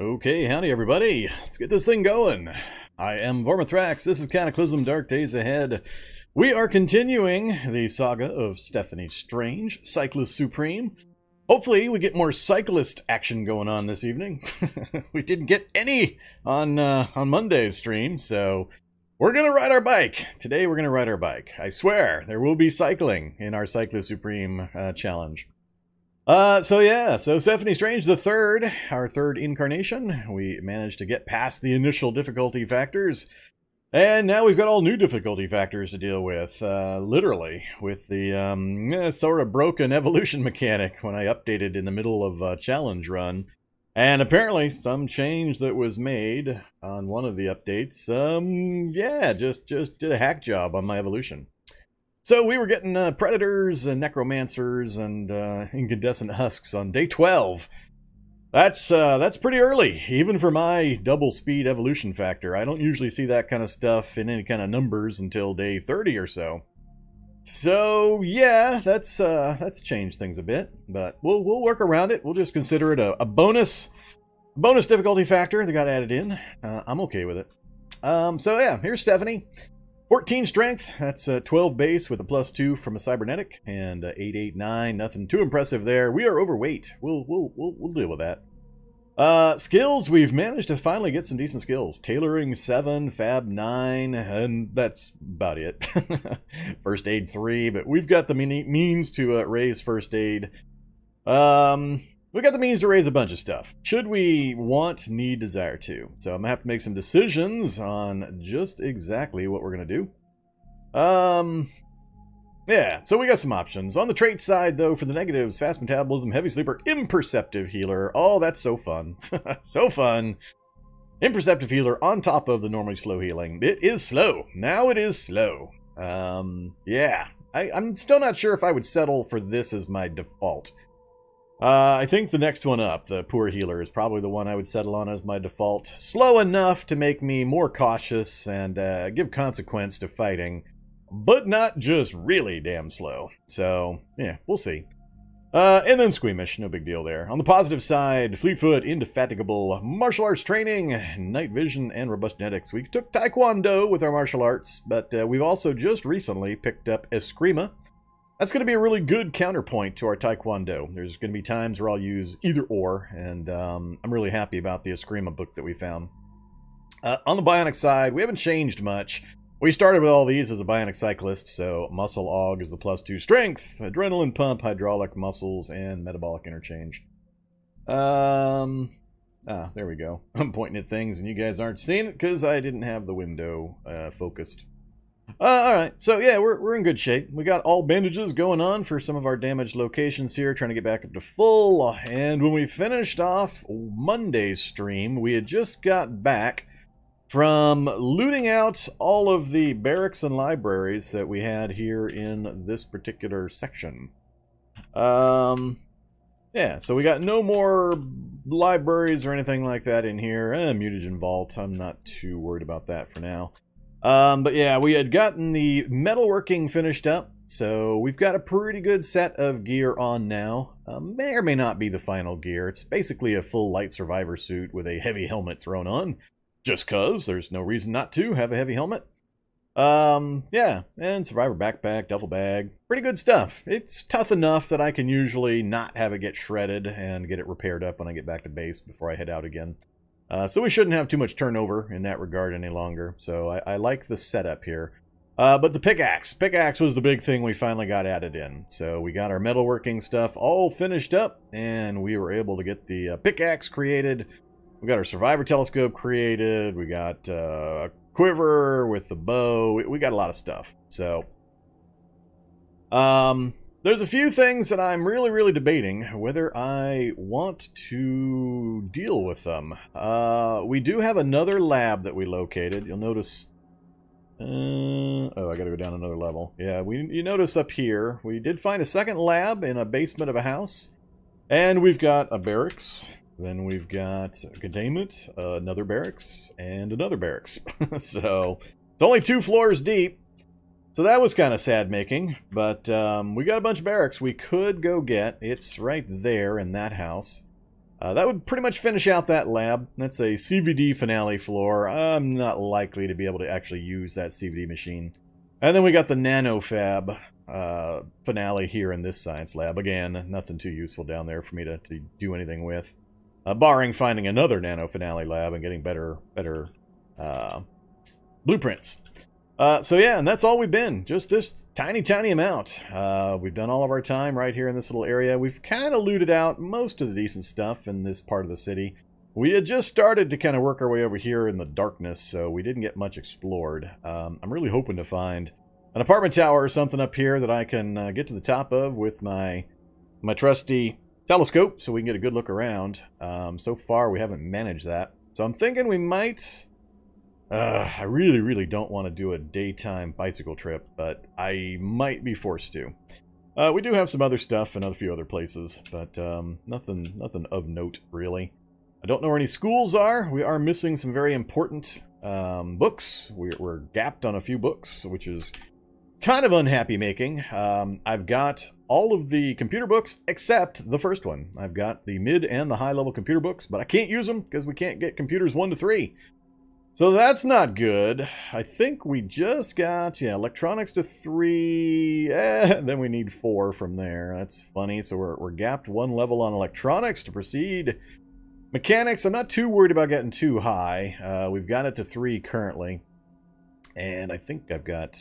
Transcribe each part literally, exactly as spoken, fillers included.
Okay, howdy everybody, let's get this thing going. I am Vormithrax, this is Cataclysm Dark Days Ahead. We are continuing the saga of Stephanie Strange, Cyclist Supreme. Hopefully we get more cyclist action going on this evening. We didn't get any on, uh, on Monday's stream, so we're gonna ride our bike. Today we're gonna ride our bike. I swear, there will be cycling in our Cyclist Supreme uh, challenge. Uh, so yeah, so Stephanie Strange the third, our third incarnation. We managed to get past the initial difficulty factors, and now we've got all new difficulty factors to deal with, uh, literally, with the um, eh, sort of broken evolution mechanic when I updated in the middle of a challenge run. And apparently some change that was made on one of the updates, um, yeah, just, just did a hack job on my evolution. So we were getting uh, predators and necromancers and uh, incandescent husks on day twelve. That's uh, that's pretty early, even for my double speed evolution factor. I don't usually see that kind of stuff in any kind of numbers until day thirty or so. So yeah, that's uh, that's changed things a bit, but we'll we'll work around it. We'll just consider it a, a bonus bonus difficulty factor that got added in. Uh, I'm okay with it. Um, so yeah, here's Stephanie. fourteen strength, that's uh, twelve base with a plus two from a cybernetic, and uh, eight eight nine, nothing too impressive there. We are overweight. We'll we'll we'll, we'll deal with that. Uh, skills, we've managed to finally get some decent skills. Tailoring seven, fab nine, and that's about it. First aid three, but we've got the means to uh, raise first aid. Um, we've got the means to raise a bunch of stuff. Should we want, need, desire to. So I'm going to have to make some decisions on just exactly what we're going to do. Um, yeah, so we got some options. On the trait side, though, for the negatives, fast metabolism, heavy sleeper, imperceptive healer. Oh, that's so fun. So fun. Imperceptive healer on top of the normally slow healing. It is slow. Now it is slow. Um, yeah, I, I'm still not sure if I would settle for this as my default. Uh, I think the next one up, the poor healer, is probably the one I would settle on as my default. Slow enough to make me more cautious and uh, give consequence to fighting, but not just really damn slow. So, yeah, we'll see. Uh, and then squeamish, no big deal there. On the positive side, fleetfoot, indefatigable, martial arts training, night vision, and robust genetics. We took Taekwondo with our martial arts, but uh, we've also just recently picked up Escrima. That's going to be a really good counterpoint to our Taekwondo. There's going to be times where I'll use either or, and um, I'm really happy about the Escrima book that we found. Uh, on the bionic side, we haven't changed much. We started with all these as a bionic cyclist, so muscle aug is the plus two strength, adrenaline pump, hydraulic muscles, and metabolic interchange. Um, ah, there we go. I'm pointing at things, and you guys aren't seeing it because I didn't have the window uh, focused. Uh, Alright, so yeah, we're, we're in good shape. We got all bandages going on for some of our damaged locations here, trying to get back up to full. And when we finished off Monday's stream, we had just got back from looting out all of the barracks and libraries that we had here in this particular section. Um, yeah, so we got no more libraries or anything like that in here. Eh, mutagen vault, I'm not too worried about that for now. Um, but yeah, we had gotten the metalworking finished up, so we've got a pretty good set of gear on now. Uh, may or may not be the final gear. It's basically a full light survivor suit with a heavy helmet thrown on, just cause there's no reason not to have a heavy helmet. Um, yeah, and survivor backpack, duffel bag, pretty good stuff. It's tough enough that I can usually not have it get shredded and get it repaired up when I get back to base before I head out again. Uh, so we shouldn't have too much turnover in that regard any longer. So I, I like the setup here. Uh, but the pickaxe. Pickaxe was the big thing we finally got added in. So we got our metalworking stuff all finished up. And we were able to get the uh, pickaxe created. We got our survivor telescope created. We got uh, a quiver with the bow. We, we got a lot of stuff. So... Um... There's a few things that I'm really, really debating whether I want to deal with them. Uh, we do have another lab that we located. You'll notice... Uh, oh, I gotta go down another level. Yeah, we, you notice up here, we did find a second lab in a basement of a house. And we've got a barracks. Then we've got containment, uh, another barracks, and another barracks. So, it's only two floors deep. So that was kind of sad making, but um, we got a bunch of barracks we could go get. It's right there in that house. Uh, that would pretty much finish out that lab. That's a C V D finale floor. I'm not likely to be able to actually use that C V D machine. And then we got the nanofab uh, finale here in this science lab. Again, nothing too useful down there for me to, to do anything with. Uh, barring finding another nano finale lab and getting better better uh, blueprints. Uh, so yeah, and that's all we've been. Just this tiny, tiny amount. Uh, we've done all of our time right here in this little area. We've kind of looted out most of the decent stuff in this part of the city. We had just started to kind of work our way over here in the darkness, so we didn't get much explored. Um, I'm really hoping to find an apartment tower or something up here that I can uh, get to the top of with my, my trusty telescope so we can get a good look around. Um, so far, we haven't managed that. So I'm thinking we might... Uh, I really, really don't want to do a daytime bicycle trip, but I might be forced to. Uh, we do have some other stuff in a few other places, but um, nothing, nothing of note, really. I don't know where any schools are. We are missing some very important um, books. We're, we're gapped on a few books, which is kind of unhappy-making. Um, I've got all of the computer books except the first one. I've got the mid and the high-level computer books, but I can't use them because we can't get computers one to three. So that's not good. I think we just got, yeah, electronics to three, eh, then we need four from there. That's funny. So we're, we're gapped one level on electronics to proceed. Mechanics, I'm not too worried about getting too high. Uh, we've got it to three currently. And I think I've got,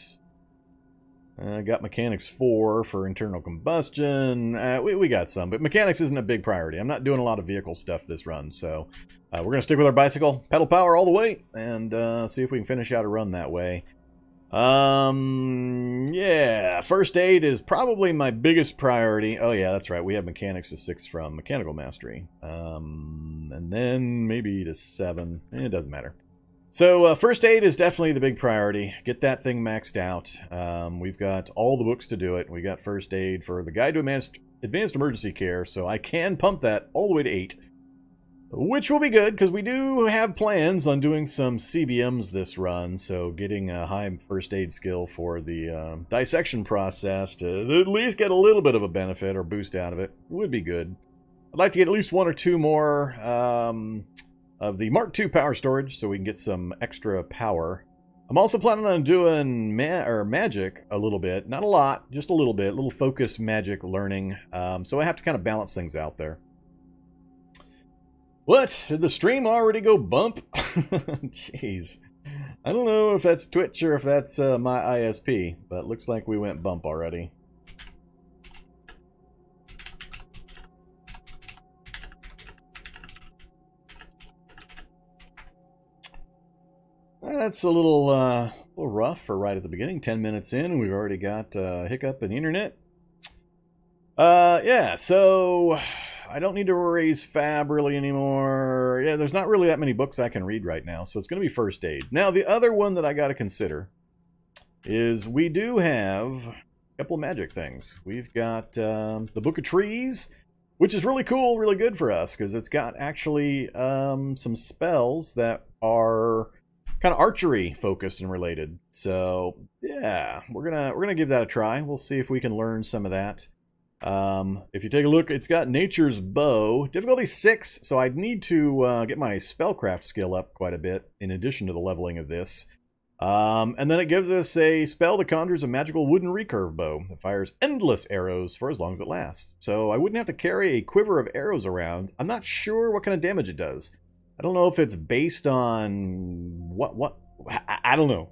uh, I got mechanics four for internal combustion. Uh, we, we got some, but mechanics isn't a big priority. I'm not doing a lot of vehicle stuff this run, so... Uh, we're going to stick with our bicycle, pedal power all the way, and uh, see if we can finish out a run that way. Um, yeah, first aid is probably my biggest priority. Oh yeah, that's right, we have mechanics to six from mechanical mastery. Um, and then maybe to seven, it doesn't matter. So uh, first aid is definitely the big priority. Get that thing maxed out. Um, we've got all the books to do it. We got first aid for the Guide to Advanced, advanced Emergency Care, so I can pump that all the way to eight. Which will be good, because we do have plans on doing some C B Ms this run, so getting a high first aid skill for the uh, dissection process to at least get a little bit of a benefit or boost out of it would be good. I'd like to get at least one or two more um, of the Mark two power storage so we can get some extra power. I'm also planning on doing ma or magic a little bit, not a lot, just a little bit, a little focused magic learning, um, so I have to kind of balance things out there. What? Did the stream already go bump? Jeez. I don't know if that's Twitch or if that's uh, my I S P, but it looks like we went bump already. That's a little, uh, a little rough for right at the beginning. Ten minutes in, and we've already got uh, hiccup in the internet. Uh, yeah, so... I don't need to raise fab really anymore. Yeah, there's not really that many books I can read right now, so it's going to be first aid. Now, the other one that I got to consider is we do have a couple of magic things. We've got um, the Book of Trees, which is really cool, really good for us, because it's got actually um, some spells that are kind of archery focused and related. So, yeah, we're gonna we're gonna give that a try. We'll see if we can learn some of that. Um, if you take a look, it's got Nature's Bow, difficulty six, so I'd need to uh, get my Spellcraft skill up quite a bit in addition to the leveling of this. Um, and then it gives us a spell that conjures a magical wooden recurve bow that fires endless arrows for as long as it lasts. So I wouldn't have to carry a quiver of arrows around. I'm not sure what kind of damage it does. I don't know if it's based on what, what, I, I don't know.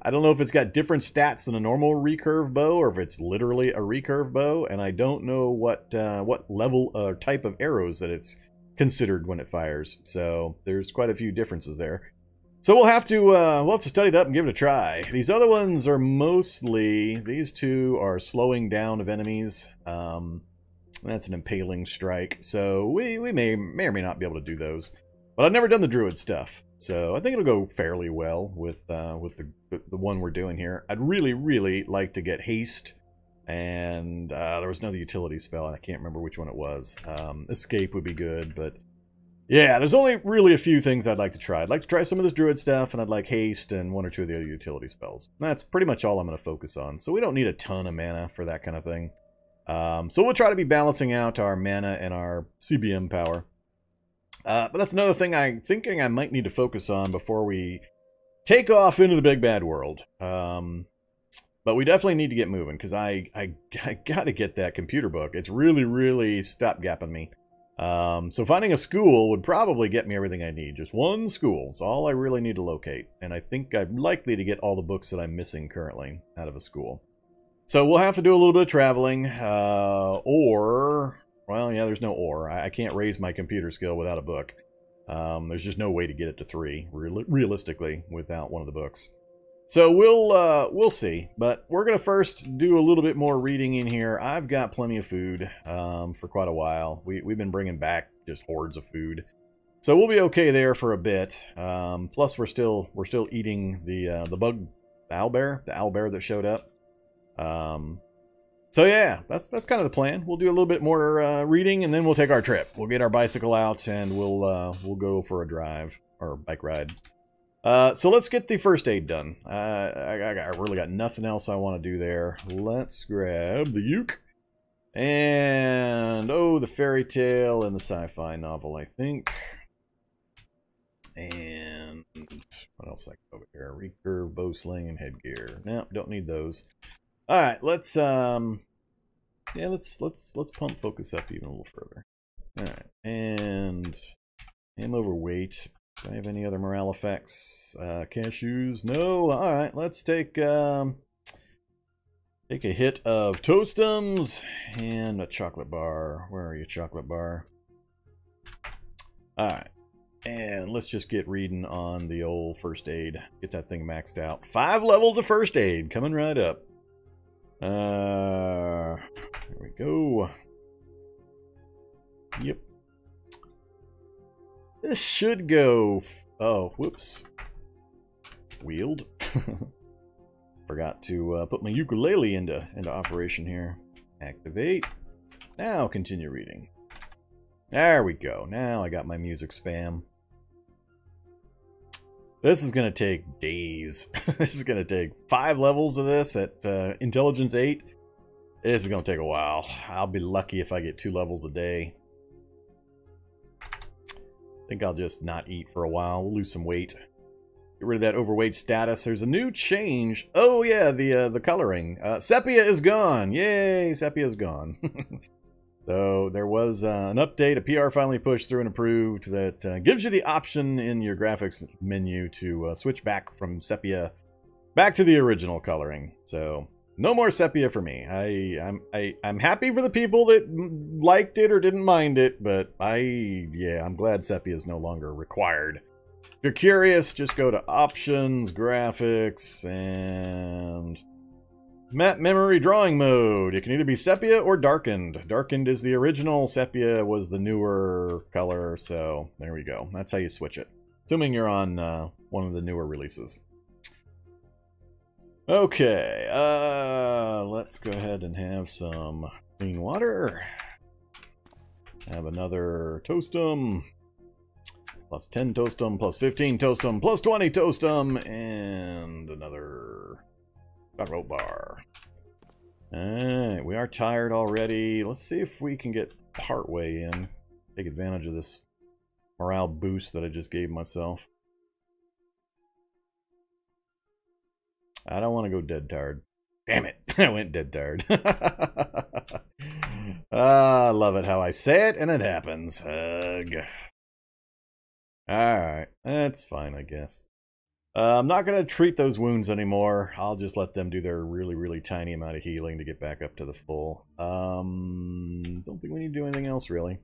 I don't know if it's got different stats than a normal recurve bow or if it's literally a recurve bow, and I don't know what uh, what level or uh, type of arrows that it's considered when it fires. So there's quite a few differences there. So we'll have to uh, we'll have to study it up and give it a try. These other ones are mostly, these two are slowing down of enemies. Um, that's an impaling strike, so we, we may, may or may not be able to do those. But I've never done the druid stuff, so I think it'll go fairly well with uh, with the, the one we're doing here. I'd really, really like to get haste, and uh, there was another utility spell, and I can't remember which one it was. Um, escape would be good, but yeah, there's only really a few things I'd like to try. I'd like to try some of this druid stuff, and I'd like haste and one or two of the other utility spells. That's pretty much all I'm going to focus on, so we don't need a ton of mana for that kind of thing. Um, so we'll try to be balancing out our mana and our C B M power. Uh, but that's another thing I'm thinking I might need to focus on before we take off into the big bad world. Um, but we definitely need to get moving, because I, I, I got to get that computer book. It's really, really stopgapping me. Um, so finding a school would probably get me everything I need. Just one school is all I really need to locate. And I think I'm likely to get all the books that I'm missing currently out of a school. So we'll have to do a little bit of traveling, uh, or... Well, yeah, there's no or. I can't raise my computer skill without a book. Um, there's just no way to get it to three, real realistically, without one of the books. So we'll uh, we'll see. But we're going to first do a little bit more reading in here. I've got plenty of food um, for quite a while. We, we've been bringing back just hordes of food. So we'll be okay there for a bit. Um, plus, we're still we're still eating the, uh, the bug, the owlbear, the owlbear that showed up. Um... So yeah, that's that's kind of the plan. We'll do a little bit more uh, reading, and then we'll take our trip. We'll get our bicycle out, and we'll uh, we'll go for a drive or a bike ride. Uh, so let's get the first aid done. Uh, I, I really got nothing else I want to do there. Let's grab the uke, and oh, the fairy tale and the sci-fi novel, I think. And what else I got over here? Recurve, bow sling, and headgear. No, don't need those. All right, let's um, yeah, let's let's let's pump focus up even a little further. All right, and I'm overweight. Do I have any other morale effects? Uh, cashews? No. All right, let's take um, take a hit of Toastums and a chocolate bar. Where are you, chocolate bar? All right, and let's just get reading on the old first aid. Get that thing maxed out. Five levels of first aid coming right up. Uh, there we go. Yep. This should go. F oh, whoops. Wheeled. Forgot to uh, put my ukulele into into operation here. Activate. Now continue reading. There we go. Now I got my music spam. This is going to take days. This is going to take five levels of this at uh, Intelligence eight. This is going to take a while. I'll be lucky if I get two levels a day. I think I'll just not eat for a while. We'll lose some weight. Get rid of that overweight status. There's a new change. Oh, yeah, the uh, the coloring. Uh, sepia is gone. Yay, sepia is gone. So there was uh, an update, a P R finally pushed through and approved that uh, gives you the option in your graphics menu to uh, switch back from sepia back to the original coloring. So no more sepia for me. I, I'm, I, I'm happy for the people that liked it or didn't mind it, but I, yeah, I'm glad sepia is no longer required. If you're curious, just go to options, graphics, and... map memory drawing mode. It can either be sepia or darkened. Darkened is the original. Sepia was the newer color. So there we go. That's how you switch it. Assuming you're on uh, one of the newer releases. Okay. Uh, let's go ahead and have some clean water. Have another Toastum. Plus ten Toastum. Plus fifteen Toastum. Plus twenty Toastum. And another... rope bar. Alright, we are tired already. Let's see if we can get partway in. Take advantage of this morale boost that I just gave myself. I don't want to go dead tired. Damn it! I went dead tired. Ah, I love it how I say it and it happens. Ugh. Alright, that's fine, I guess. Uh, I'm not going to treat those wounds anymore. I'll just let them do their really, really tiny amount of healing to get back up to the full. Um, don't think we need to do anything else, really.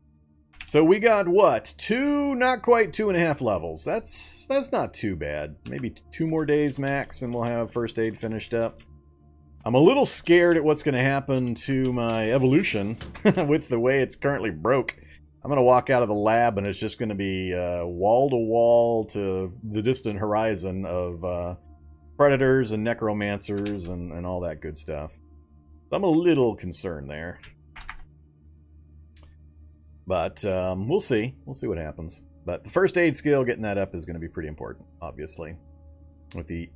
So we got, what? Two, not quite two and a half levels. That's that's not too bad. Maybe two more days max, and we'll have first aid finished up. I'm a little scared at what's going to happen to my evolution with the way it's currently broke. I'm going to walk out of the lab and it's just going to be uh, wall to wall to the distant horizon of uh, predators and necromancers and, and all that good stuff. So I'm a little concerned there. But um, we'll see. We'll see what happens. But the first aid skill, getting that up, is going to be pretty important, obviously. With the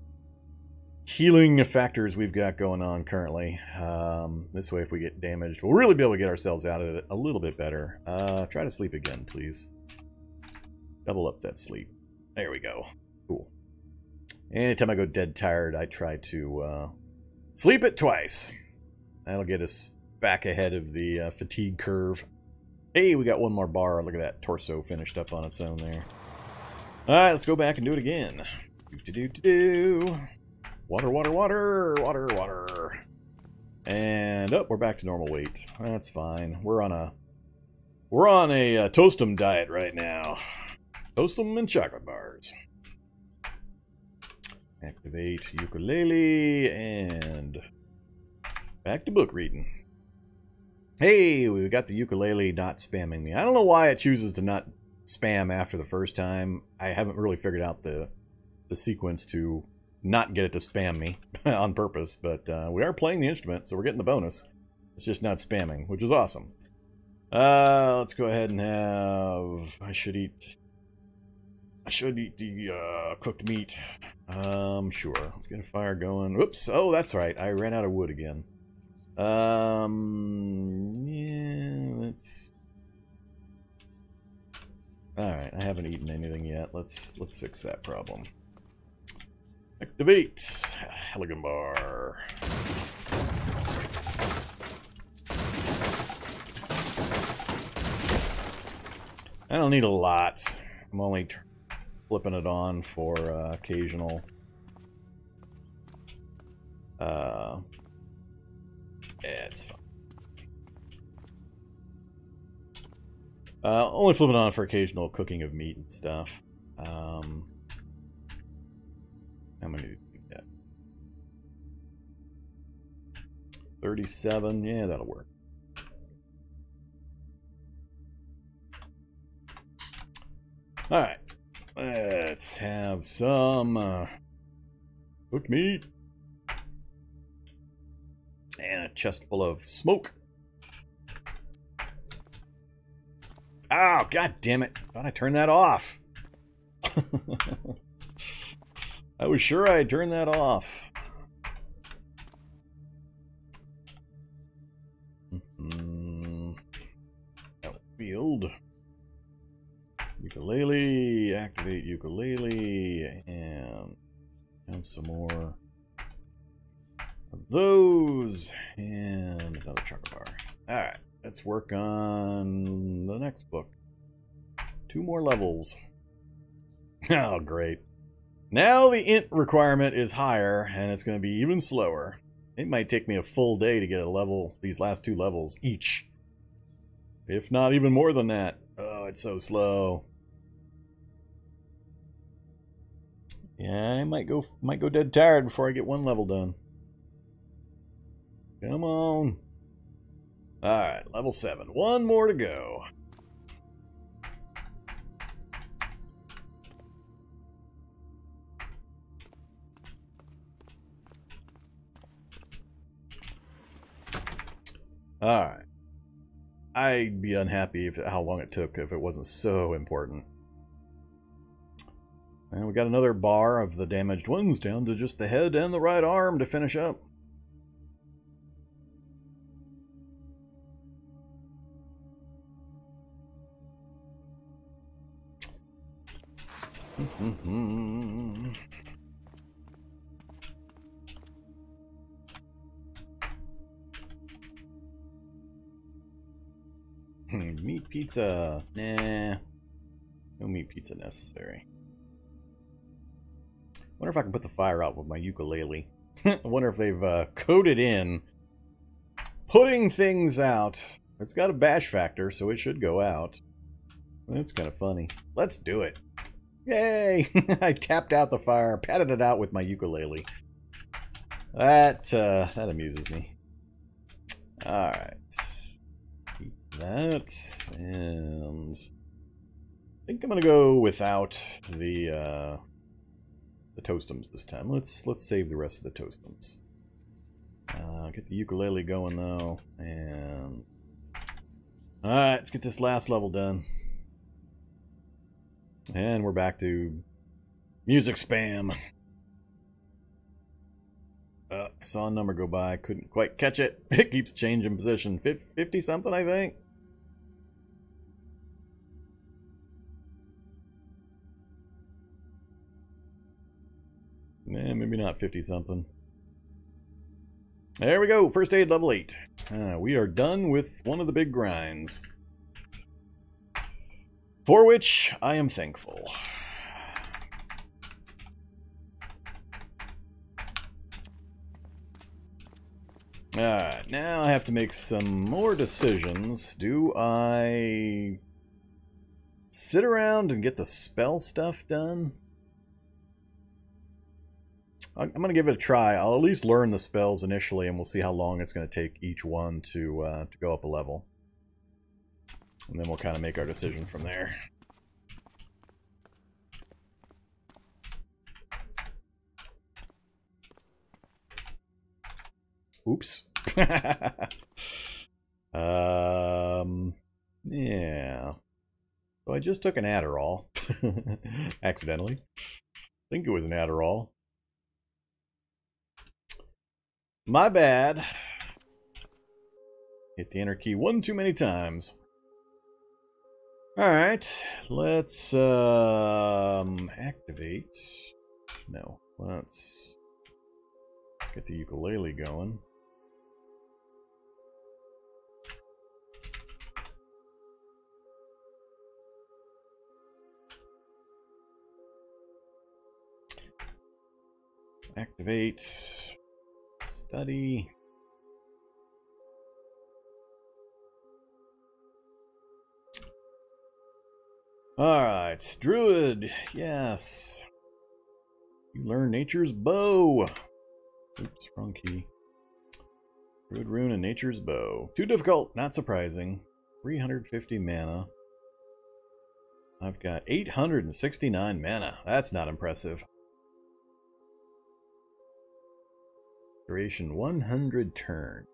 healing factors we've got going on currently. Um, this way, if we get damaged, we'll really be able to get ourselves out of it a little bit better. Uh, try to sleep again, please. Double up that sleep. There we go. Cool. Anytime I go dead tired, I try to uh, sleep it twice. That'll get us back ahead of the uh, fatigue curve. Hey, we got one more bar. Look at that torso finished up on its own there. All right, let's go back and do it again. Do, do, do, do. Water, water, water, water, water. And up, oh, we're back to normal weight. That's fine. We're on a we're on a uh, Toastum diet right now. Toastum and chocolate bars. Activate ukulele and back to book reading. Hey, we got the ukulele not spamming me. I don't know why it chooses to not spam after the first time. I haven't really figured out the the sequence to not get it to spam me on purpose, but uh, we are playing the instrument, so we're getting the bonus. It's just not spamming, which is awesome. Uh, let's go ahead and have... I should eat... I should eat the uh, cooked meat. Um, sure. Let's get a fire going. Whoops. Oh, that's right. I ran out of wood again. Um, yeah, let's... Alright, I haven't eaten anything yet. Let's let's fix that problem. Activate! Heligan bar. I don't need a lot. I'm only flipping it on for uh, occasional uh, yeah, it's fine. Uh, only flipping on for occasional cooking of meat and stuff. Um, how many do we get? thirty-seven. Yeah, that'll work. Alright. Let's have some uh, cooked meat. And a chest full of smoke. Oh, god damn it. Thought I turned that off. I was sure I had turned that off. Mm-hmm. Outfield. Ukulele. Activate ukulele. And have some more of those. And another chocolate bar. Alright. Let's work on the next book. Two more levels. Oh, great. Now the int requirement is higher, and it's going to be even slower. It might take me a full day to get a level, these last two levels each. If not even more than that. Oh, it's so slow. Yeah, I might go, might go dead tired before I get one level done. Come on. Alright, level seven. One more to go. Alright. I'd be unhappy if how long it took if it wasn't so important. And we got another bar of the damaged ones down to just the head and the right arm to finish up. Mm-hmm. Meat pizza. Nah. No meat pizza necessary. I wonder if I can put the fire out with my ukulele. I wonder if they've uh, coded in putting things out. It's got a bash factor, so it should go out. That's kind of funny. Let's do it. Yay! I tapped out the fire, patted it out with my ukulele. That, uh, that amuses me. Alright. Keep that. And... I think I'm gonna go without the, uh... the Toastums this time. Let's, let's save the rest of the Toastums. Uh, get the ukulele going, though. And... Alright, let's get this last level done. And we're back to music spam. Uh, I saw a number go by. Couldn't quite catch it. It keeps changing position. fifty something, I think. Eh, maybe not fifty something. There we go, first aid level eight. Uh, we are done with one of the big grinds. For which I am thankful. Alright, now I have to make some more decisions. Do I sit around and get the spell stuff done? I'm going to give it a try. I'll at least learn the spells initially, and we'll see how long it's going to take each one to, uh, to go up a level. And then we'll kind of make our decision from there. Oops. um, yeah. So I just took an Adderall. Accidentally. I think it was an Adderall. My bad. Hit the enter key one too many times. Alright, let's um, activate. No, let's get the ukulele going. Activate. Study. Alright, Druid, yes. You learn nature's bow. Oops, wrong key. Druid rune and nature's bow. Too difficult, not surprising. three hundred fifty mana. I've got eight hundred sixty-nine mana. That's not impressive. Duration one hundred turns.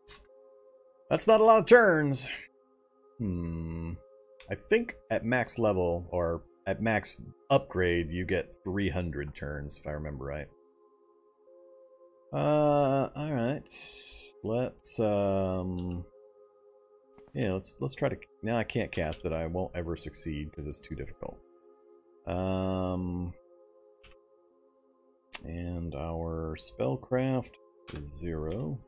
That's not a lot of turns. Hmm. I think at max level, or at max upgrade, you get three hundred turns, if I remember right. Uh, alright. Let's, um... yeah, let's, let's try to... Now I can't cast it. I won't ever succeed, because it's too difficult. Um... And our spellcraft... zero.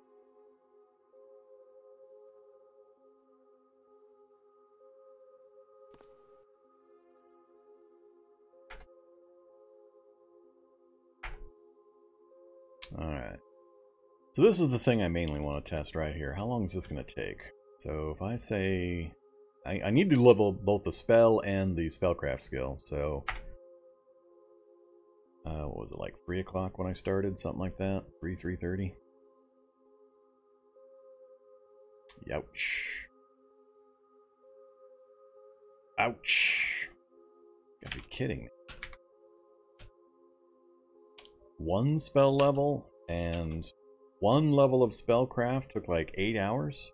Alright. So this is the thing I mainly want to test right here. How long is this going to take? So if I say... I, I need to level both the spell and the spellcraft skill, so... Uh, what was it, like three o'clock when I started? Something like that? three, three thirty? Ouch. Ouch. Gotta be kidding me. One spell level and one level of spellcraft took like eight hours?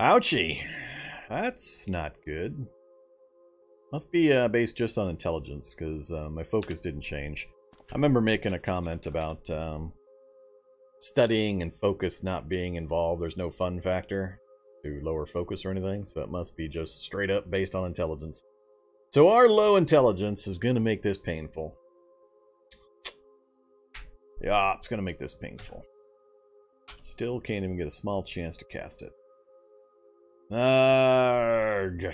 Ouchie! That's not good. Must be uh, based just on intelligence, because uh, my focus didn't change. I remember making a comment about um, studying and focus not being involved. There's no fun factor to lower focus or anything, so it must be just straight up based on intelligence. So our low intelligence is going to make this painful. Yeah, it's going to make this painful. Still can't even get a small chance to cast it. Arrgh.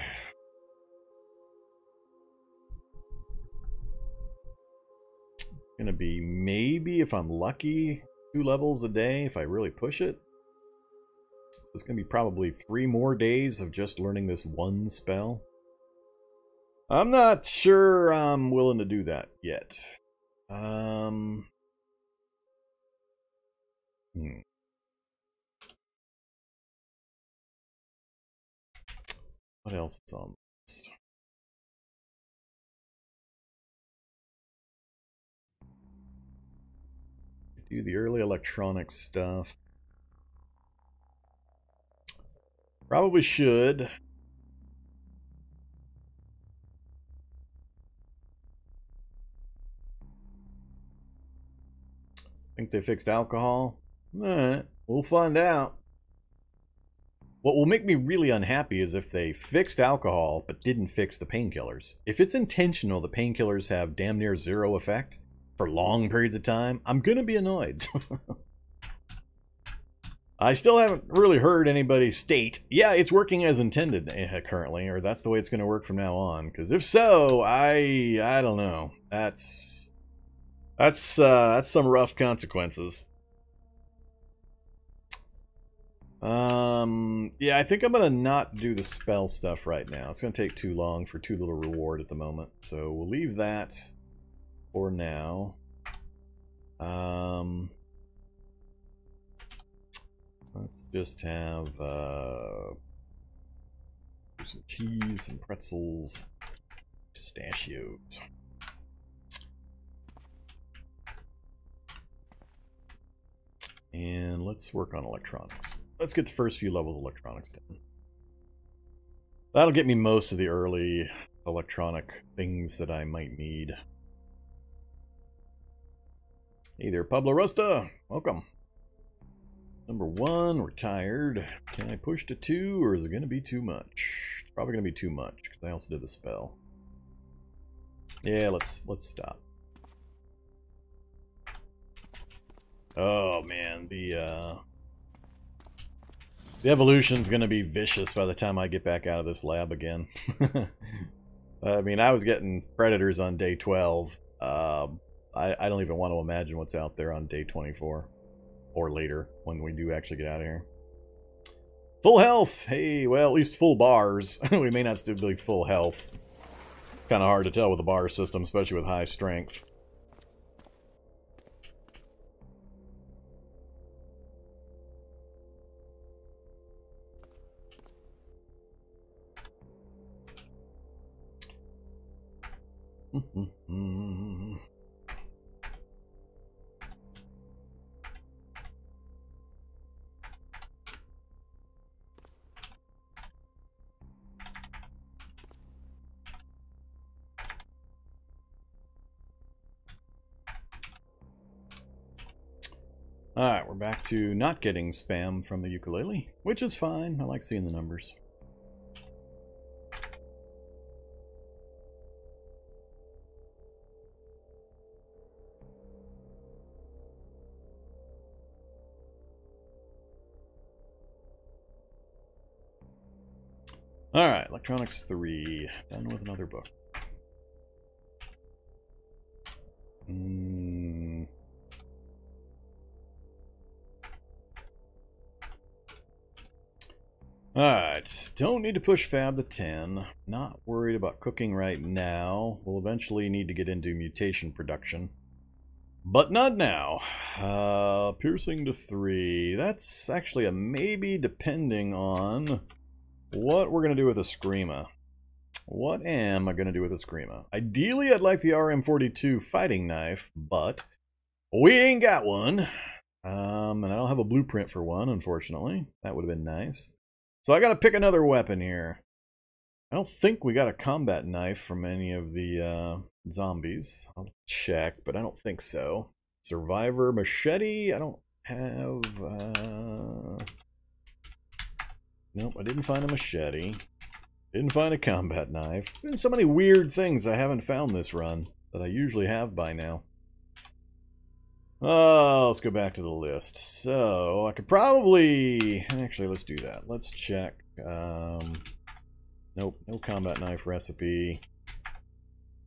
Gonna be maybe, if I'm lucky, two levels a day if I really push it. So it's gonna be probably three more days of just learning this one spell. I'm not sure I'm willing to do that yet. Um, hmm. What else is on the list? Do the early electronic stuff. Probably should. Think they fixed alcohol? Alright, we'll find out. What will make me really unhappy is if they fixed alcohol but didn't fix the painkillers. If it's intentional the painkillers have damn near zero effect for long periods of time, I'm gonna be annoyed. I still haven't really heard anybody state, yeah, it's working as intended currently, or that's the way it's going to work from now on. Because if so, I I don't know. That's that's uh, that's some rough consequences. Um, yeah, I think I'm going to not do the spell stuff right now. It's going to take too long for too little reward at the moment. So we'll leave that for now. Um... Let's just have uh, some cheese, some pretzels, pistachios. And let's work on electronics. Let's get the first few levels of electronics done. That'll get me most of the early electronic things that I might need. Hey there, Pablo Rusta. Welcome. Number one, we're tired. Can I push to two, or is it going to be too much? It's probably going to be too much, because I also did the spell. Yeah, let's let's stop. Oh, man. The, uh, the evolution's going to be vicious by the time I get back out of this lab again. I mean, I was getting predators on day twelve. Uh, I, I don't even want to imagine what's out there on day twenty-four. Or later, when we do actually get out of here. Full health! Hey, well, at least full bars. We may not still be full health. It's kind of hard to tell with a bar system, especially with high strength. Mm-hmm. Alright, we're back to not getting spam from the ukulele, which is fine. I like seeing the numbers. Alright, Electronics three. Done with another book. Mm. Alright, don't need to push Fab to ten. Not worried about cooking right now. We'll eventually need to get into mutation production. But not now. Uh, piercing to three. That's actually a maybe depending on what we're going to do with Escrima. What am I going to do with Escrima? Ideally, I'd like the R M forty-two fighting knife, but we ain't got one. Um, and I don't have a blueprint for one, unfortunately. That would have been nice. So I gotta pick another weapon here. I don't think we got a combat knife from any of the uh, zombies. I'll check, but I don't think so. Survivor machete, I don't have... Uh... Nope, I didn't find a machete. Didn't find a combat knife. There's been so many weird things I haven't found this run that I usually have by now. Oh, let's go back to the list. So, I could probably... Actually, let's do that. Let's check. Um, nope, no combat knife recipe.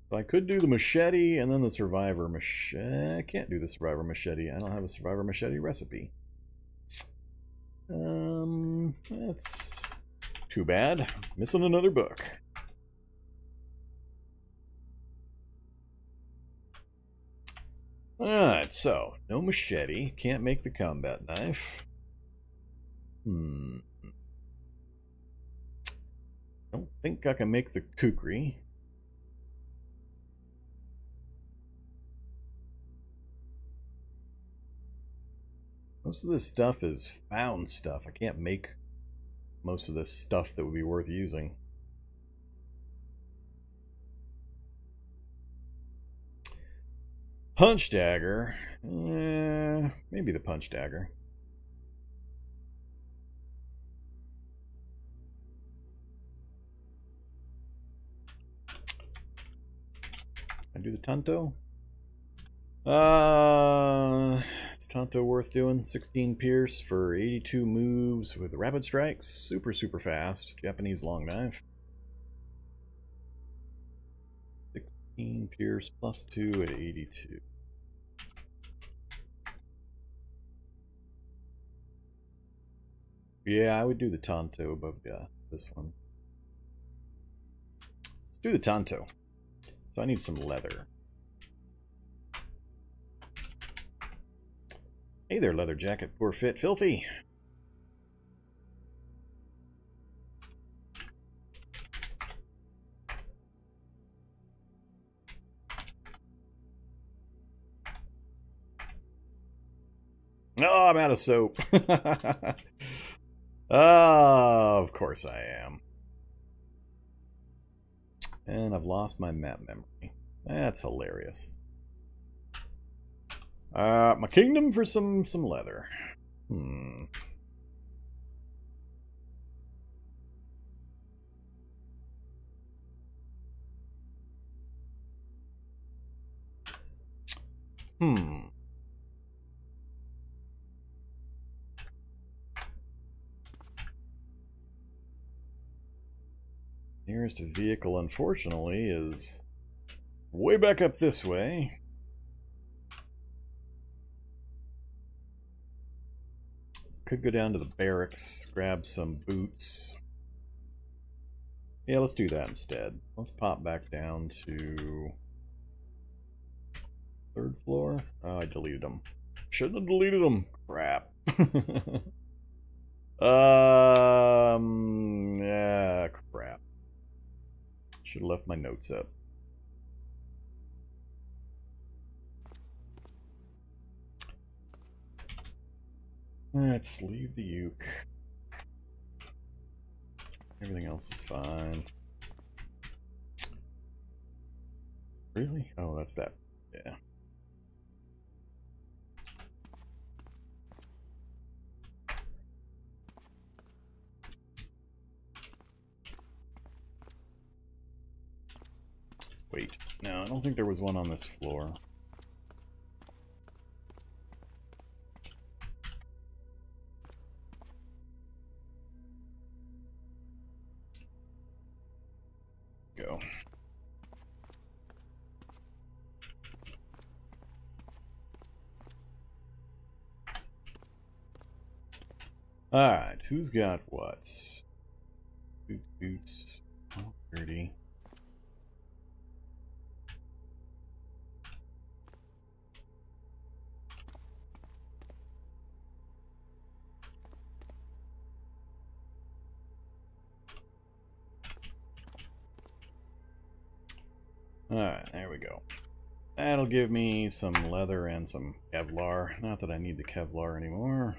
So I could do the machete and then the survivor machete. I can't do the survivor machete. I don't have a survivor machete recipe. Um, that's too bad. Missing another book. Alright, so, no machete, can't make the combat knife. Hmm. Don't think I can make the kukri. Most of this stuff is found stuff. I can't make most of this stuff that would be worth using. Punch dagger, eh, maybe the punch dagger. do the Tonto. Uh, it's Tonto worth doing. sixteen pierce for eighty-two moves with rapid strikes. Super, super fast. Japanese long knife. sixteen pierce plus two at eighty-two. Yeah, I would do the Tonto above uh, this one. Let's do the Tonto. So I need some leather. Hey there, leather jacket, poor fit, filthy. Oh, I'm out of soap. Oh, of course I am. And I've lost my map memory. That's hilarious. Uh, my kingdom for some some leather. Hmm. Hmm. Nearest vehicle, unfortunately, is way back up this way. Could go down to the barracks, grab some boots. Yeah, let's do that instead. Let's pop back down to third floor. Oh, I deleted them. Shouldn't have deleted them. Crap. um, yeah, crap. Should have left my notes up. Let's leave the uke. Everything else is fine. Really? Oh, that's that. Yeah. Wait, no, I don't think there was one on this floor. Go. Alright, who's got what? Boot, boots, all dirty. Alright, there we go. That'll give me some leather and some Kevlar. Not that I need the Kevlar anymore.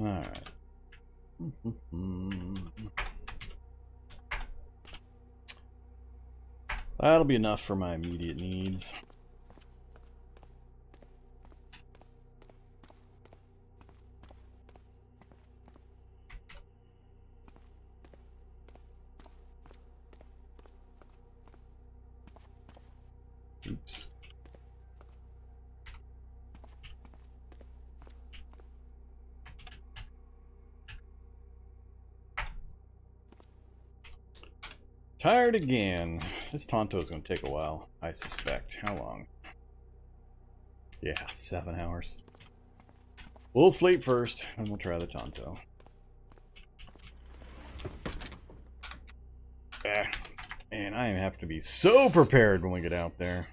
Alright. That'll be enough for my immediate needs. Oops. Tired again. This Tonto is going to take a while, I suspect. How long? Yeah, seven hours. We'll sleep first, and we'll try the Tonto. Ah, man, I have to be so prepared when we get out there.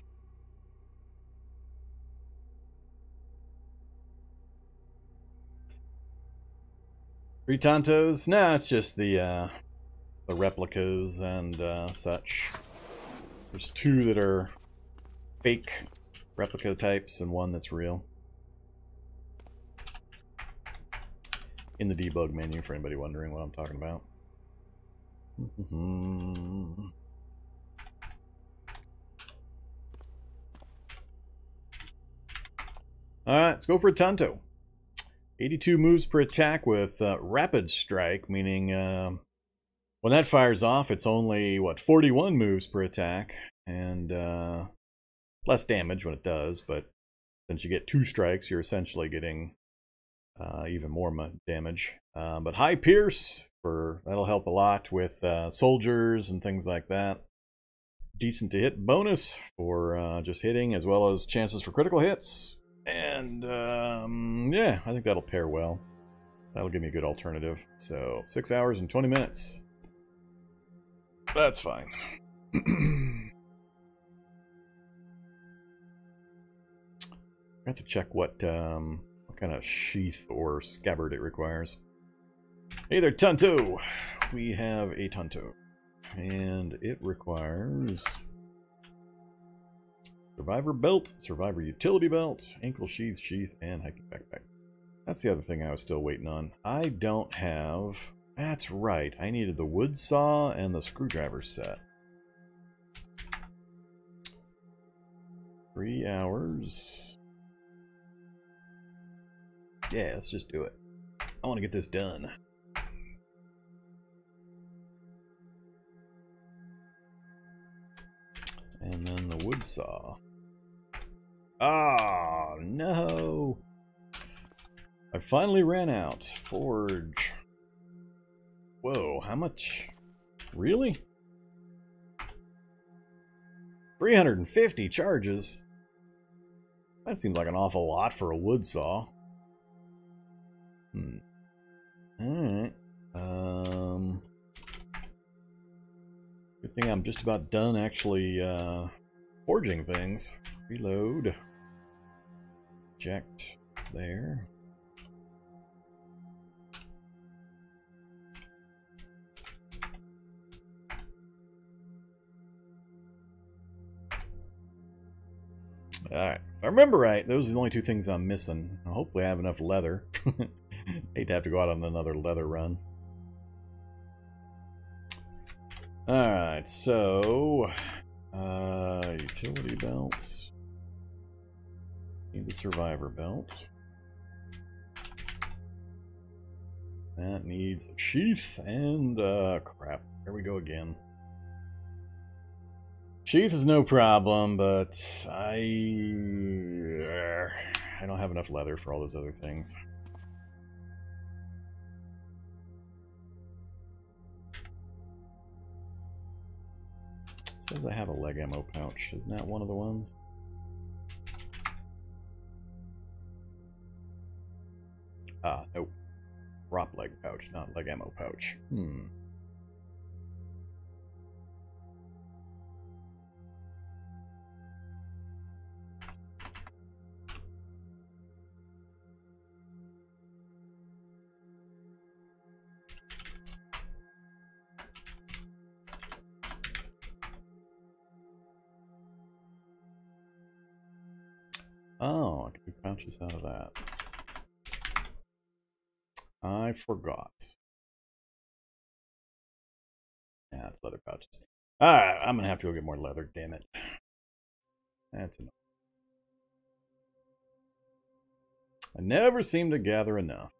Three Tontos? Nah, it's just the uh, the replicas and uh, such. There's two that are fake replica types and one that's real. In the debug menu, for anybody wondering what I'm talking about. Mm-hmm. Alright, let's go for a Tonto. eighty-two moves per attack with uh, Rapid Strike, meaning uh, when that fires off, it's only, what, forty-one moves per attack, and uh, less damage when it does, but since you get two strikes, you're essentially getting uh, even more damage. Uh, but High Pierce, for that'll help a lot with uh, soldiers and things like that. Decent to hit bonus for uh, just hitting, as well as chances for critical hits. And, um, yeah, I think that'll pair well. That'll give me a good alternative. So, six hours and twenty minutes. That's fine. I have to check what, um, what kind of sheath or scabbard it requires. Hey there, Tonto! We have a Tonto. And it requires... Survivor Belt, Survivor Utility Belt, Ankle Sheath, Sheath, and Hiking Backpack. That's the other thing I was still waiting on. I don't have... That's right, I needed the Wood Saw and the Screwdriver set. Three hours... Yeah, let's just do it. I want to get this done. And then the Wood Saw. Ah, no! I finally ran out. Forge. Whoa, how much? Really? three hundred fifty charges? That seems like an awful lot for a Wood Saw. Hmm. Alright. Um... Good thing I'm just about done actually uh, forging things. Reload. Eject there. Alright. If I remember right, those are the only two things I'm missing. Hopefully I have enough leather. Hate to have to go out on another leather run. Alright, so, uh, utility belts, need the survivor belt, that needs a sheath, and, uh, crap, here we go again. Sheath is no problem, but I, uh, I don't have enough leather for all those other things. Says I have a leg ammo pouch. Isn't that one of the ones? Ah, nope. Prop leg pouch, not leg ammo pouch. Hmm. Oh, I can do pouches out of that. I forgot. Yeah, it's leather pouches. Alright, I'm gonna have to go get more leather, damn it. That's enough. I never seem to gather enough.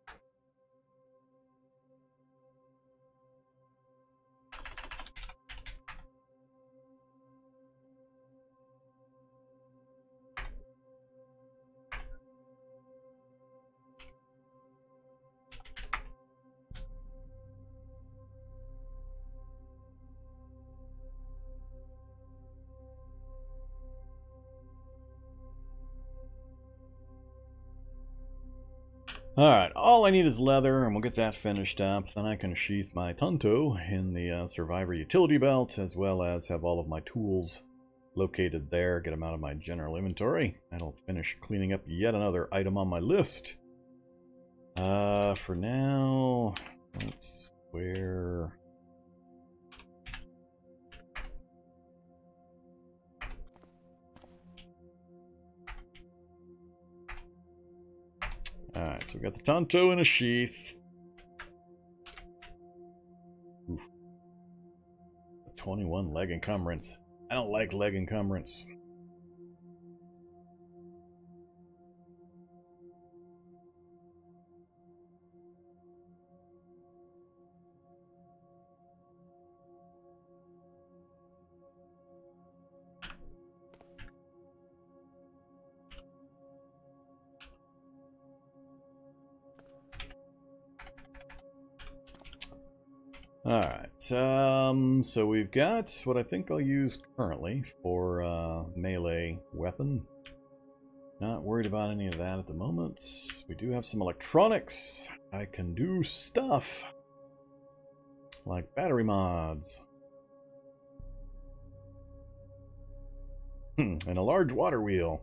Alright, all I need is leather, and we'll get that finished up. Then I can sheath my Tonto in the uh, Survivor Utility Belt, as well as have all of my tools located there, get them out of my general inventory. That'll finish cleaning up yet another item on my list. Uh, for now, Let's wear... Alright, so we got the tanto in a sheath. Oof. twenty-one leg encumbrance. I don't like leg encumbrance. Alright, um, so we've got what I think I'll use currently for uh, melee weapon. Not worried about any of that at the moment. We do have some electronics. I can do stuff like battery mods. Hmm, and a large water wheel.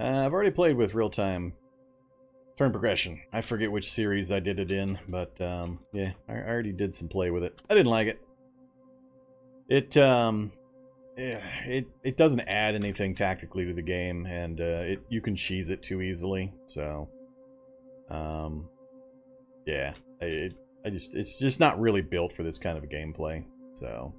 Uh, I've already played with real-time turn progression. I forget which series I did it in, but um, yeah, I already did some play with it. I didn't like it. It um, it it doesn't add anything tactically to the game, and uh, it you can cheese it too easily. So, um, yeah, it, I just it's just not really built for this kind of a gameplay. So.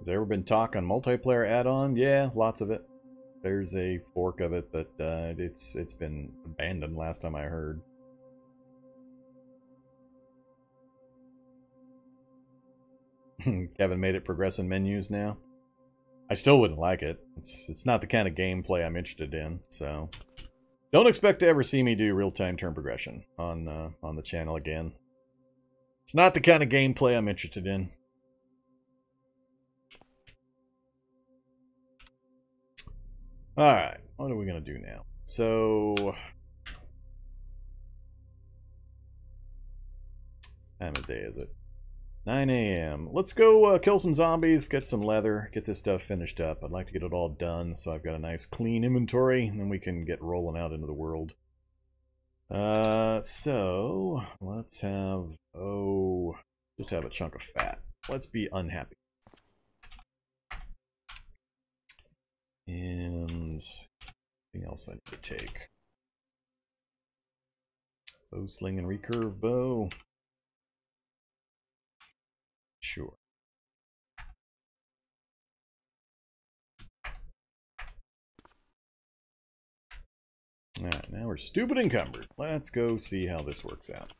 Has there ever been talk on multiplayer add-on? Yeah, lots of it. There's a fork of it, but uh, it's it's been abandoned last time I heard. Kevin made it progress in menus now. I still wouldn't like it. It's, it's not the kind of gameplay I'm interested in, so... Don't expect to ever see me do real-time turn progression on, uh, on the channel again. It's not the kind of gameplay I'm interested in. Alright, what are we going to do now? So... What time of day is it? nine A M Let's go uh, kill some zombies, get some leather, get this stuff finished up. I'd like to get it all done so I've got a nice clean inventory, and then we can get rolling out into the world. Uh, so, let's have... Oh, just have a chunk of fat. Let's be unhappy. And anything else I need to take? Bow sling and recurve bow. Sure. All right, now we're stupid encumbered. Let's go see how this works out.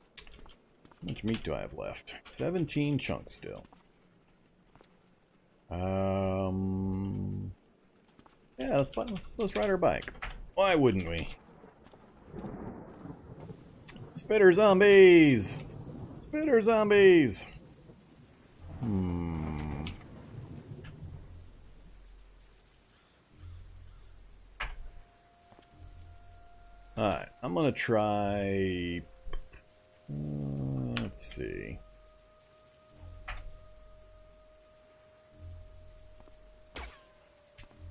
How much meat do I have left? seventeen chunks still. Um. Yeah, let's, let's let's ride our bike. Why wouldn't we? Spitter zombies! Spitter zombies! Hmm. All right, I'm gonna try. Uh, let's see.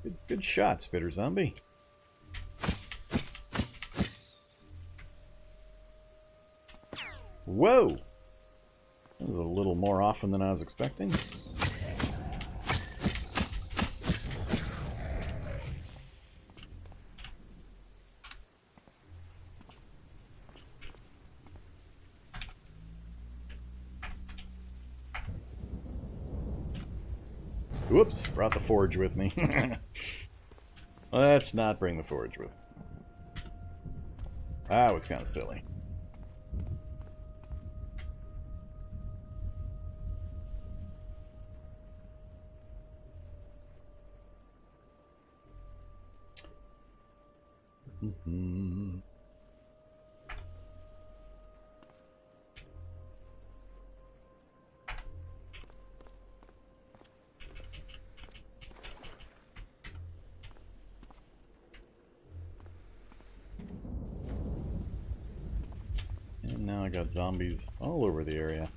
Good, good shot, Spitter Zombie. Whoa! That was a little more often than I was expecting. Whoops, brought the forge with me. Let's not bring the forge with me. That was kind of silly. Mm-hmm. And now I got zombies all over the area.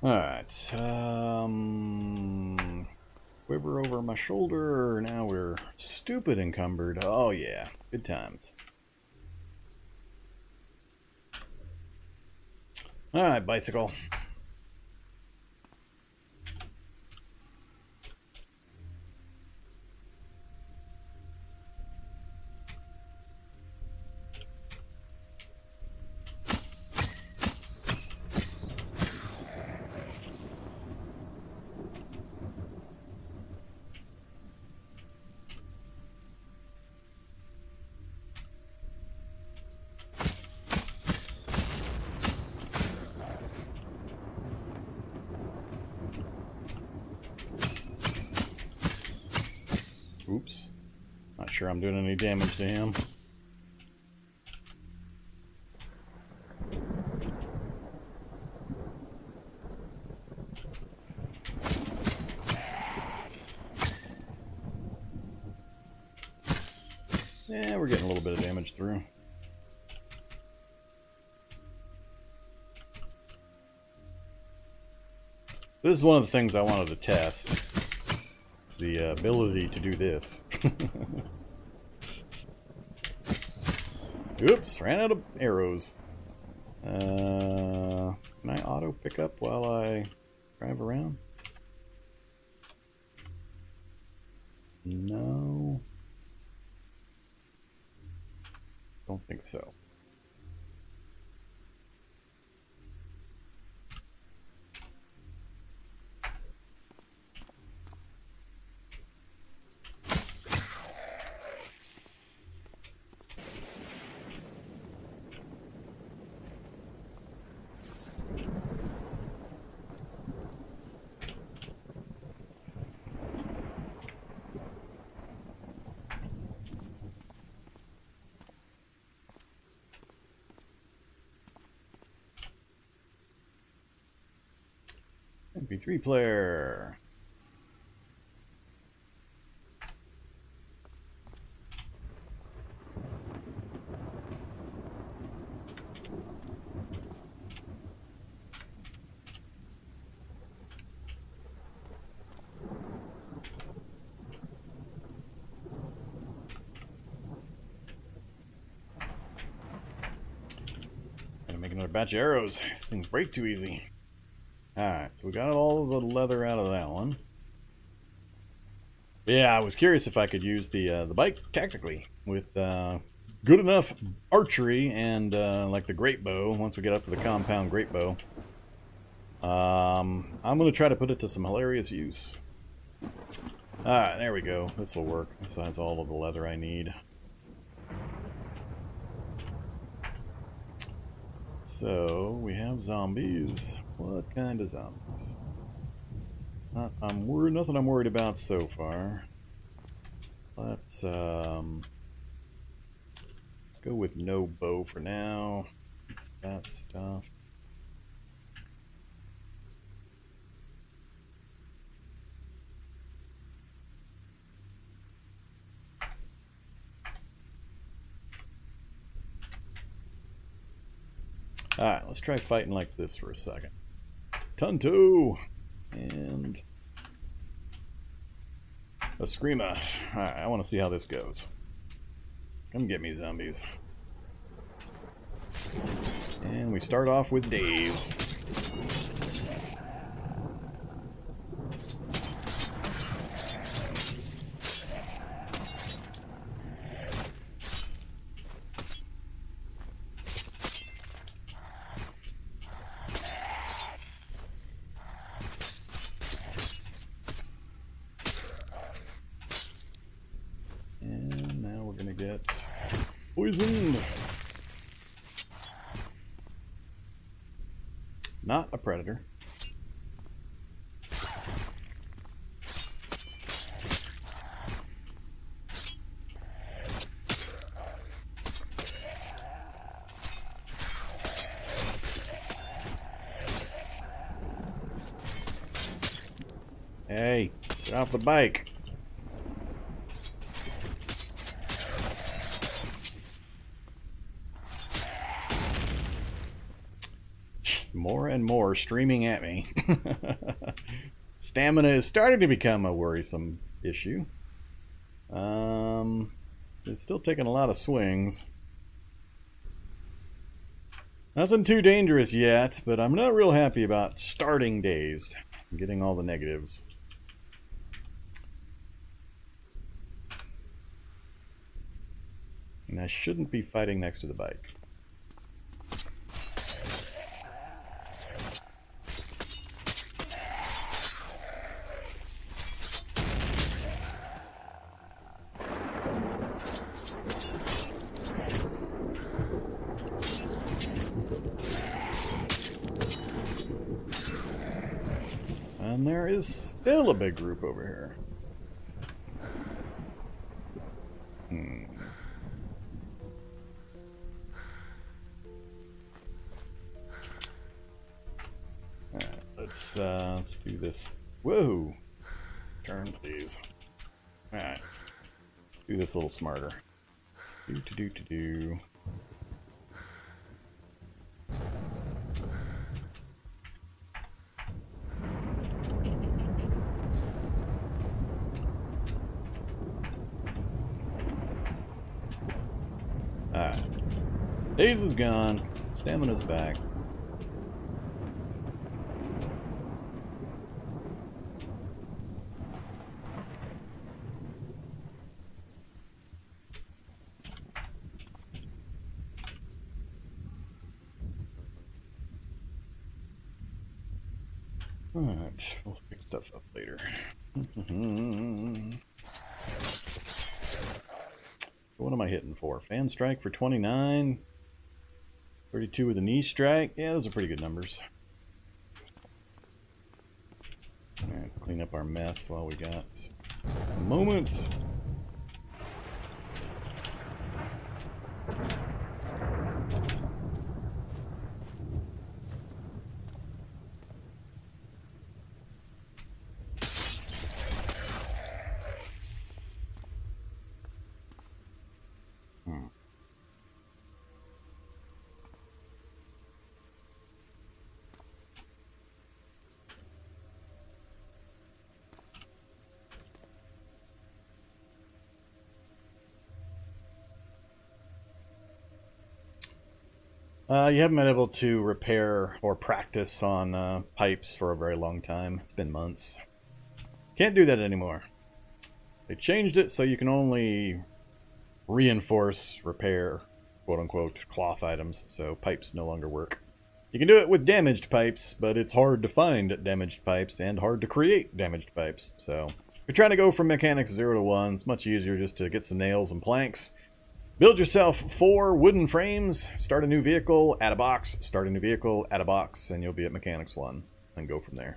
Alright, um, quiver over my shoulder, now we're stupid encumbered. Oh yeah, good times. Alright, bicycle. Oops. Not sure I'm doing any damage to him. Yeah, we're getting a little bit of damage through. This is one of the things I wanted to test. The ability to do this. Oops, ran out of arrows. Uh, can I auto pick up while I drive around? No. Don't think so. M P three player. Gotta make another batch of arrows. These things break too easy. Alright, so we got all the leather out of that one. Yeah, I was curious if I could use the uh, the bike tactically with uh, good enough archery and uh, like the great bow. Once we get up to the compound great bow, um, I'm gonna try to put it to some hilarious use. Alright, there we go. This will work. Besides all of the leather I need. So we have zombies. What kind of zombies? Not, I'm worried. Nothing I'm worried about so far. Let's um, let's go with no bow for now. That stuff. All right, let's try fighting like this for a second. Tuntu and Escrima. Alright, I want to see how this goes. Come get me, zombies. And we start off with Daze. Not a predator. Hey, get off the bike. More and more streaming at me. Stamina is starting to become a worrisome issue. Um, it's still taking a lot of swings. Nothing too dangerous yet, but I'm not real happy about starting dazed. I'm getting all the negatives. And I shouldn't be fighting next to the bike. Still a big group over here. Hmm. All right, let's uh, let's do this. Whoa! Turn, please. All right, let's do this a little smarter. Do to do to do. Daze is gone. Stamina's back. All right, we'll pick stuff up later. What am I hitting for? Fan strike for twenty-nine. thirty-two with a knee strike. Yeah, those are pretty good numbers. All right, let's clean up our mess while we got a moment. Uh, you haven't been able to repair or practice on uh, pipes for a very long time. It's been months. Can't do that anymore. They changed it so you can only reinforce, repair, quote-unquote, cloth items, so pipes no longer work. You can do it with damaged pipes, but it's hard to find damaged pipes and hard to create damaged pipes. So if you're trying to go from mechanics zero to one, it's much easier just to get some nails and planks. Build yourself four wooden frames, start a new vehicle, add a box, start a new vehicle, add a box, and you'll be at Mechanics one, and go from there.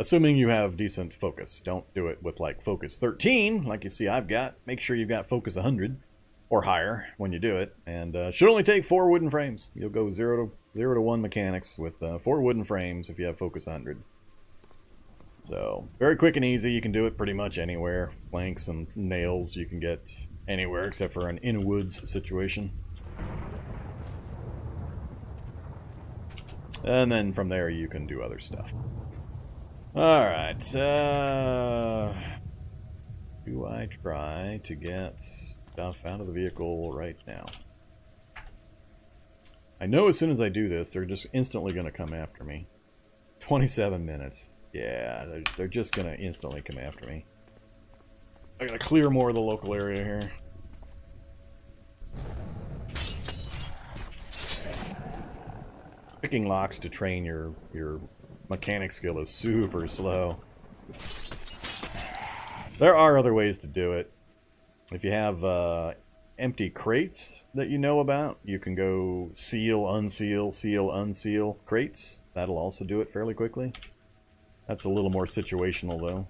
Assuming you have decent focus. Don't do it with, like, focus thirteen, like you see I've got. Make sure you've got focus one hundred or higher when you do it, and uh, should only take four wooden frames. You'll go zero to, zero to one Mechanics with uh, four wooden frames if you have focus one hundred. So, very quick and easy. You can do it pretty much anywhere. Planks and nails you can get anywhere except for an in-woods situation. And then from there you can do other stuff. Alright. Uh, do I try to get stuff out of the vehicle right now? I know as soon as I do this, they're just instantly going to come after me. twenty-seven minutes. Yeah, they're, they're just going to instantly come after me. I gotta clear more of the local area here. Picking locks to train your, your mechanic skill is super slow. There are other ways to do it. If you have uh, empty crates that you know about, you can go seal, unseal, seal, unseal crates. That'll also do it fairly quickly. That's a little more situational, though.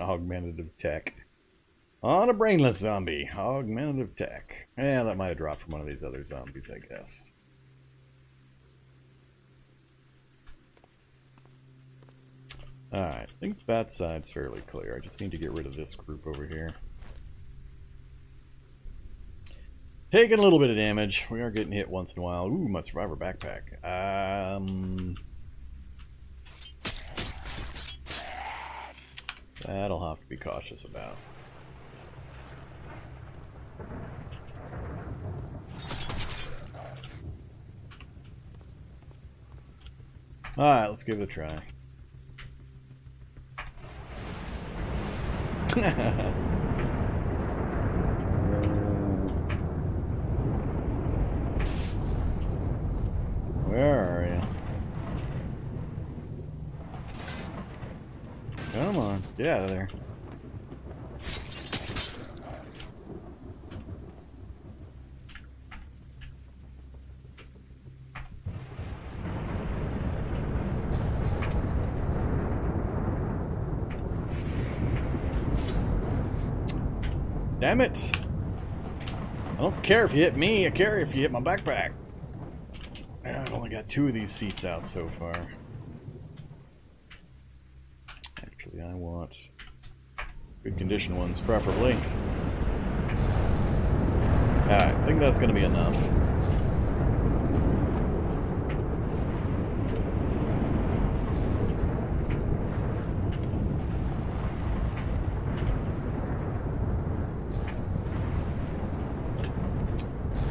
Augmentative tech. On a brainless zombie. Augmentative tech. Yeah, that might have dropped from one of these other zombies, I guess. Alright, I think that side's fairly clear. I just need to get rid of this group over here. Taking a little bit of damage. We are getting hit once in a while. Ooh, my survivor backpack. Um, that'll have to be cautious about. Alright, let's give it a try. Where are you? Come on, get out of there. Damn it! I don't care if you hit me, I care if you hit my backpack. I've only got two of these seats out so far. Actually, I want good condition ones, preferably. Alright, I think that's gonna be enough.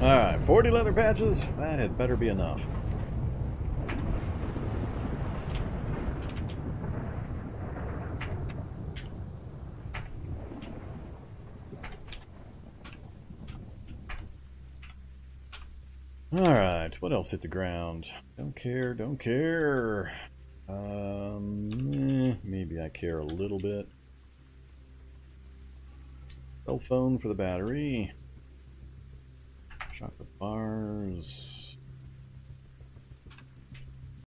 Alright, forty leather patches, that had better be enough. Alright, what else hit the ground? Don't care, don't care. Um, eh, maybe I care a little bit. Cell phone for the battery. Chocolate bars.